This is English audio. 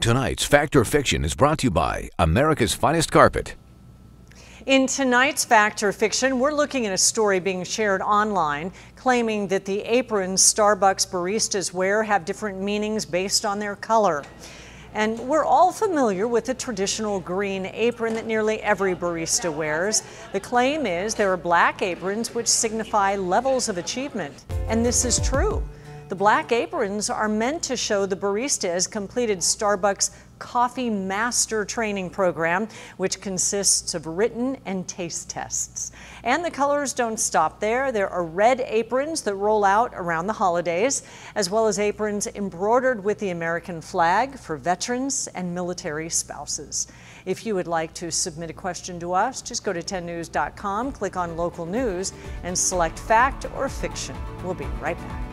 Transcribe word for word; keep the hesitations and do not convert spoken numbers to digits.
Tonight's Fact or Fiction is brought to you by America's Finest Carpet. In tonight's Fact or Fiction, we're looking at a story being shared online claiming that the aprons Starbucks baristas wear have different meanings based on their color. And we're all familiar with the traditional green apron that nearly every barista wears. The claim is there are black aprons which signify levels of achievement. And this is true. The black aprons are meant to show the barista has completed Starbucks Coffee Master Training Program, which consists of written and taste tests. And the colors don't stop there. There are red aprons that roll out around the holidays, as well as aprons embroidered with the American flag for veterans and military spouses. If you would like to submit a question to us, just go to ten news dot com, click on local news, and select fact or fiction. We'll be right back.